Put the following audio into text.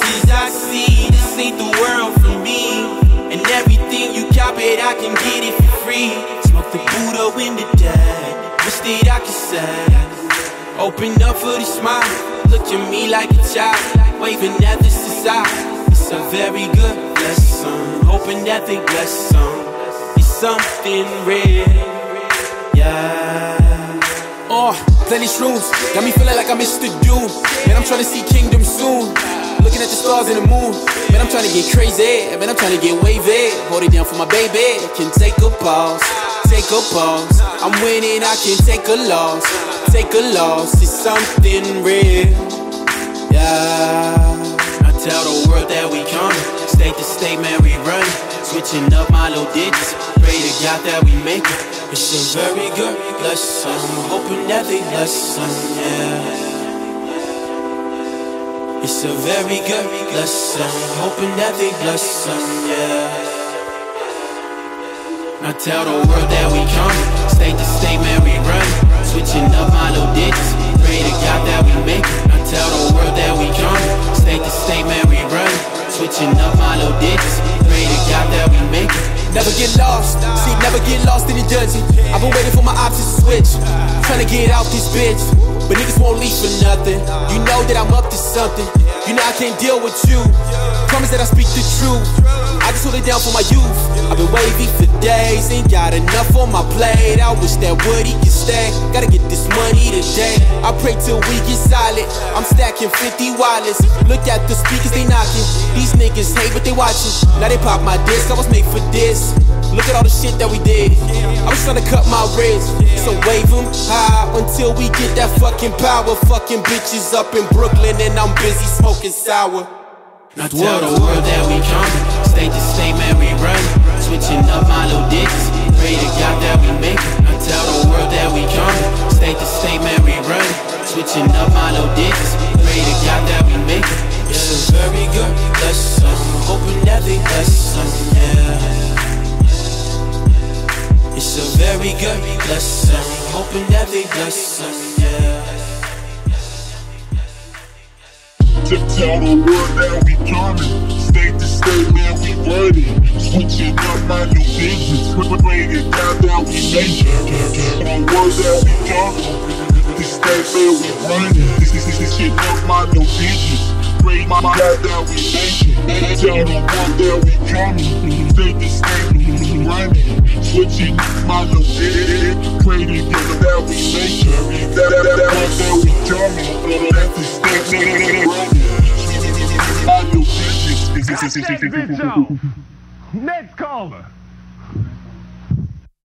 riches I see, this ain't the world for me. And everything you cop it, I can get it for free. Smoke the Buddha in the day, wish that I could say. Open up for the smile, look at me like a child, waving at the society. It's a very good lesson, hoping that they bless some. It's something real, yeah. Oh, plenty shrooms, got me feeling like I missed the doom. Man, I'm trying to see kingdom soon. Looking at the stars and the moon. Man, I'm trying to get crazy. Man, I'm trying to get wavy. Hold it down for my baby. Can take a pause, take a pause. I'm winning, I can take a loss, take a loss. It's something real, yeah. I tell the world that we coming, state to state, man, we running. Switching up my little digits, pray to God that we make it. It's a very good lesson, hoping that they lesson, yeah. It's a very good lesson, hoping that they lesson, yeah. I tell the world that we coming, state to state, man, we run. Switching up my little digits, pray to God that we make it. I tell the world that we coming, state to state, man, we run. Switching up my little digits, pray to God that we make it. Never get lost, see, never get lost in the dungeon. I've been waiting for my options to switch, tryna get out this bitch, but niggas won't leave for nothing. You know that I'm up to something, you know I can't deal with you. Promise that I speak the truth, I just hold it down for my youth. I've been wavy for days, ain't got enough on my plate. I wish that Woodie could stay, gotta get this money today. I pray till we get solid, I'm stacking 50 wallets. Look at the speakers, they knocking, these niggas hate but they watching. Now they pop my disc, I was made for this. Look at all the shit that we did. I was tryna cut my wrist, so wave them high until we get that fucking power. Fucking bitches up in Brooklyn and I'm busy smoking sour. Now tell the world that we coming, state to state, man, we run. Switching up my little digits, pray to God that we make it. Now tell the world that we coming, state to state, man, we run. Switching up my little digits, pray to God that we make it. It's a very good lesson, hoping that they lesson, yeah. It's a very good lesson, hoping that they lesson, yeah. To tell the world that we coming, state to state, man, we running. Switching up my new visions, we're playing it down, down, we make it. The world that we coming, this state, man, we running. This shit up my new visions, pray my God that we make it. Tell the world that we coming, state to state, we running. Switching my little shit, pray to God that we make it. That we coming, that's the state that we running. My little shit. Next caller.